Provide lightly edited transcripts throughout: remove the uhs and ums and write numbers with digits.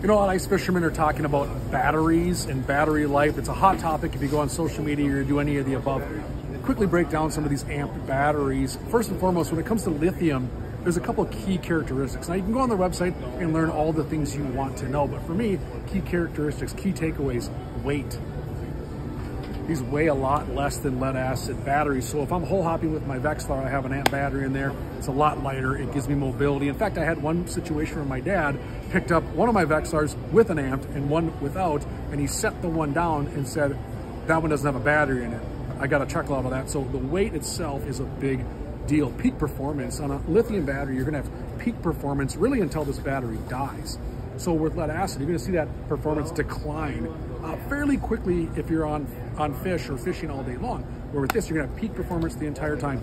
You know, ice fishermen are talking about batteries and battery life. It's a hot topic if you go on social media or do any of the above. Quickly break down some of these amp batteries. First and foremost, when it comes to lithium, there's a couple of key characteristics. Now, you can go on their website and learn all the things you want to know, but for me, key characteristics, key takeaways, weight. These weigh a lot less than lead acid batteries. So if I'm hole hopping with my Vexilar, I have an amp battery in there. It's a lot lighter, it gives me mobility. In fact, I had one situation where my dad picked up one of my Vexilars with an amp and one without, and he set the one down and said, that one doesn't have a battery in it. I got a chuckle out of that. So the weight itself is a big deal. Peak performance on a lithium battery, you're gonna have peak performance really until this battery dies. So with lead acid, you're gonna see that performance decline fairly quickly if you're on fish or fishing all day long. Where with this, you're gonna have peak performance the entire time.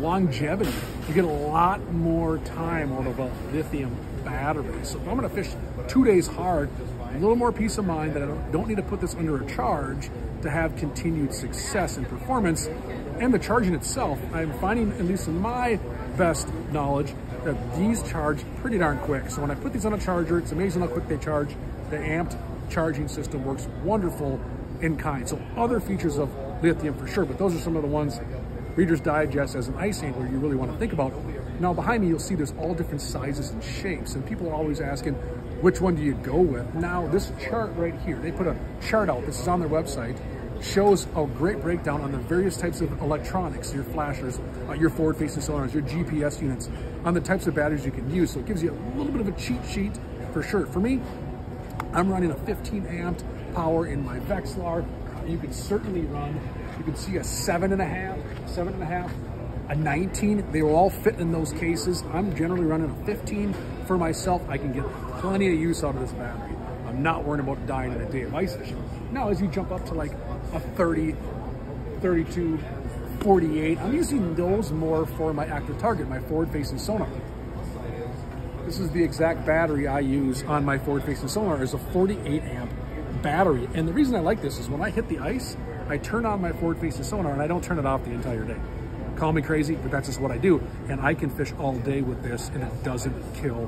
Longevity, you get a lot more time out of a lithium battery. So if I'm gonna fish 2 days hard, a little more peace of mind that I don't need to put this under a charge to have continued success and performance. And the charging itself, I'm finding, at least in my best knowledge, that these charge pretty darn quick. So when I put these on a charger, it's amazing how quick they charge. The amped charging system works wonderful in kind. So other features of lithium for sure, but those are some of the ones Reader's Digest as an ice angler you really want to think about. Now behind me, you'll see there's all different sizes and shapes, and people are always asking, which one do you go with? Now this chart right here, they put a chart out, this is on their website, shows a great breakdown on the various types of electronics, your flashers, your forward-facing cylinders, your GPS units, on the types of batteries you can use. So it gives you a little bit of a cheat sheet for sure. For me, I'm running a 15 amp power in my Vexilar. You can certainly run, you can see a 7.5, a 19. They will all fit in those cases. I'm generally running a 15 for myself. I can get plenty of use out of this battery. I'm not worrying about dying in a day of ice fishing. Now, as you jump up to like a 30, 32, 48, I'm using those more for my active target, my forward-facing sonar. This is the exact battery I use on my forward-facing sonar, is a 48 amp battery. And the reason I like this is when I hit the ice, I turn on my forward-facing sonar and I don't turn it off the entire day. Call me crazy, but that's just what I do. And I can fish all day with this and it doesn't kill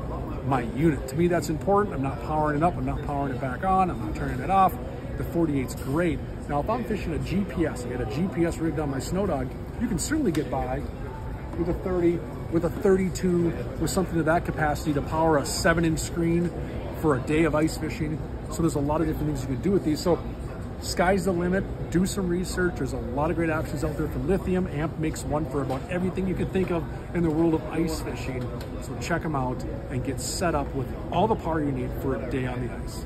my unit. To me, that's important. I'm not powering it up. I'm not powering it back on. I'm not turning it off. The 48's great. Now, if I'm fishing a GPS, I get a GPS rigged on my snow dog, you can certainly get by with a 30, with a 32, with something to that capacity to power a 7-inch screen for a day of ice fishing. So there's a lot of different things you can do with these. So sky's the limit. Do some research. There's a lot of great options out there for lithium. AMP makes one for about everything you can think of in the world of ice fishing. So check them out and get set up with all the power you need for a day on the ice.